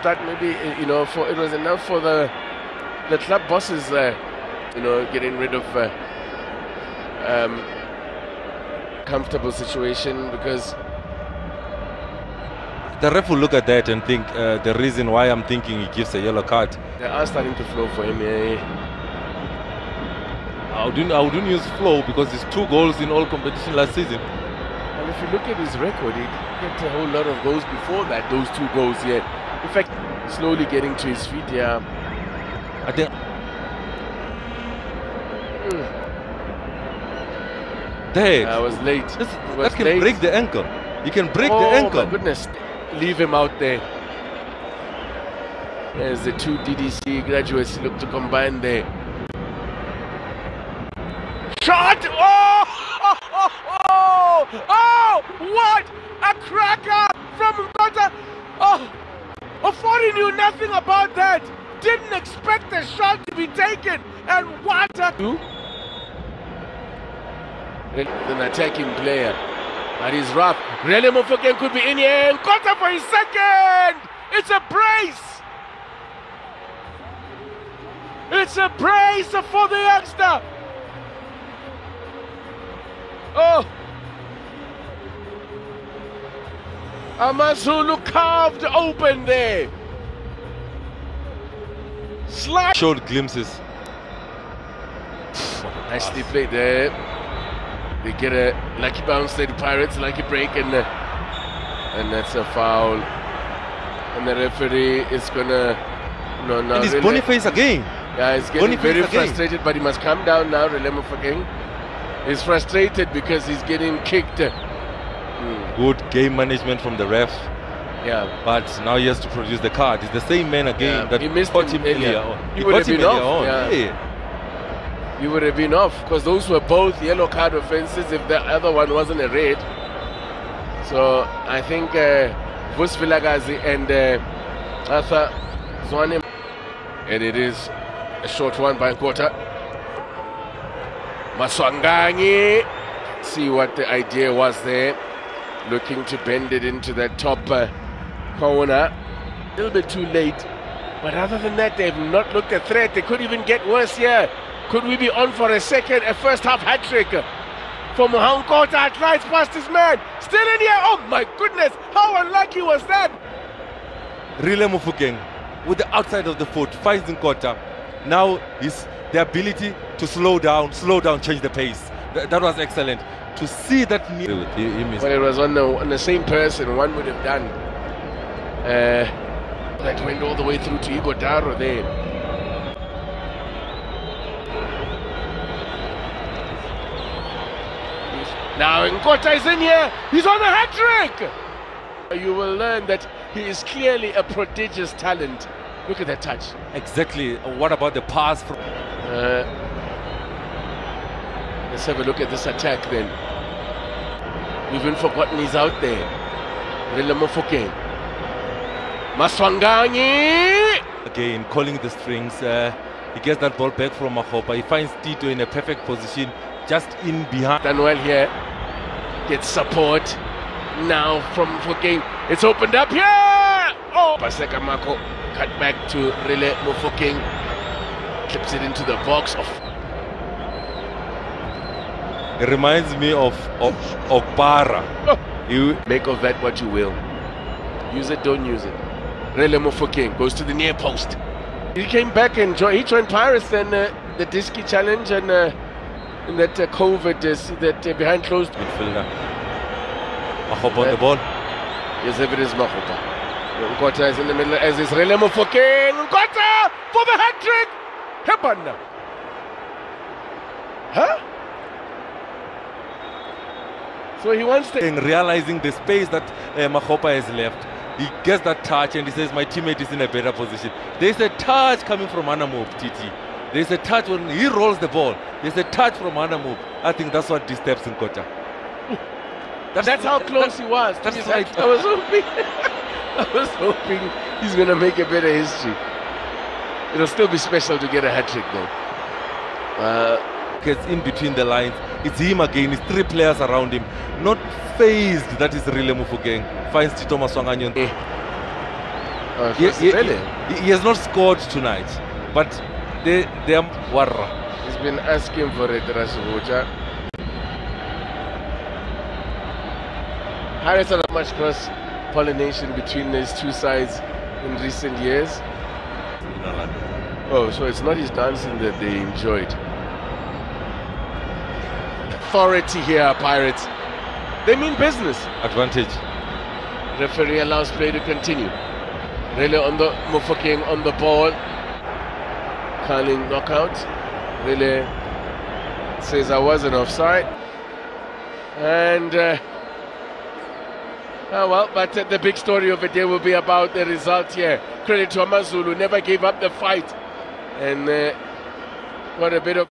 start, maybe, you know, for it was enough for the club bosses, you know, getting rid of comfortable situation, because the ref will look at that and think the reason why I'm thinking he gives a yellow card. They are starting to flow for him. I wouldn't use flow because it's 2 goals in all competition last season. And if you look at his record, he didn't get a whole lot of goals before that, those 2 goals yet. In fact, slowly getting to his feet here. Yeah. I think... There. I was late. That can late. Break the ankle. You can break the ankle. Oh, my goodness. Leave him out there. There's the 2 DDC graduates look to combine there. Shot! Oh! Oh! Oh! Oh! Oh! What a cracker from Nkota! Oh! Ofori knew nothing about that. Didn't expect the shot to be taken. And what a... An attacking player. That is rough. Relebohile Mofokeng could be in here. Nkota for his second! It's a brace! It's a brace for the youngster! Oh! Amazulu carved open there. Slide. Showed glimpses. Nicely played there. They get a lucky bounce there, the Pirates, lucky break, and that's a foul. And the referee is gonna, you know, now. It is Boniface again. Yeah, he's getting very frustrated, but he must calm down now. Relebohile Mofokeng. He's frustrated because he's getting kicked. Good game management from the ref. Yeah. But now he has to produce the card. It's the same man again that he missed him earlier. He would have been off. Yeah. Yeah. You would have been off, because those were both yellow card offences if the other one wasn't a red. So I think Vusi Vilagazi and Arthur Zwane. And it is a short one by Nkota. Maswanganyi. See what the idea was there. Looking to bend it into the top corner. A little bit too late. But other than that, they've not looked a threat. They could even get worse here. Could we be on for a first-half hat-trick? For Nkota, slides past his man. Still in here. Oh, my goodness. How unlucky was that? Relebohile Mofokeng, with the outside of the foot, finds Nkota. Now is the ability to slow down, change the pace. That was excellent. To see that... Well, it was on the same person, one would have done. That went all the way through to Igor Daru there. Now Nkota is in here, he's on a hat-trick! You will learn that he is clearly a prodigious talent. Look at that touch. Exactly. What about the pass? From let's have a look at this attack then. We've even forgotten he's out there. Relebohile Mofokeng. Maswanganyi! Again, calling the strings. He gets that ball back from Mahopa. He finds Tito in a perfect position, just in behind. Done well here. Gets support now from Mofokeng. It's opened up here. Oh, Paseka Mako cut back to Relebohile Mofokeng. Clips it into the box. It reminds me of Opara. You make of that what you will. Use it, don't use it. Relebohile Mofokeng goes to the near post. He came back and he joined Pirates and the Disky Challenge and that COVID is that behind closed midfielder. Mahopa on the ball. Yes, if it is Mahopa. Nkota is in the middle, as is Relebohile Mofokeng. Nkota for the hat trick. Hebana. Huh? So he wants to. In realizing the space that Mahopa has left, he gets that touch and he says, "My teammate is in a better position." There's a touch coming from Anamo of Titi. There's a touch when he rolls the ball. There's a touch from Anamub. I think that's what disturbs Nkota. That's how close he was. That's right. I was hoping he's going to make a better history. It'll still be special to get a hat-trick though. Gets in between the lines. It's him again. It's 3 players around him. Not phased. That is Relebohile Mofokeng. Finds Tito Maswanganyi. He has not scored tonight, but they are warra. He's been asking for it, Rasuwaja. There is not much cross-pollination between these two sides in recent years. Oh, so it's not his dancing that they enjoyed. Authority here, Pirates. They mean business. Advantage. Referee allows play to continue. Relebohile on the Mofokeng on the ball. Carling knockout. Relebohile says I wasn't offside. And but the big story of the day will be about the result here. Credit to Amazulu, never gave up the fight. And what a bit of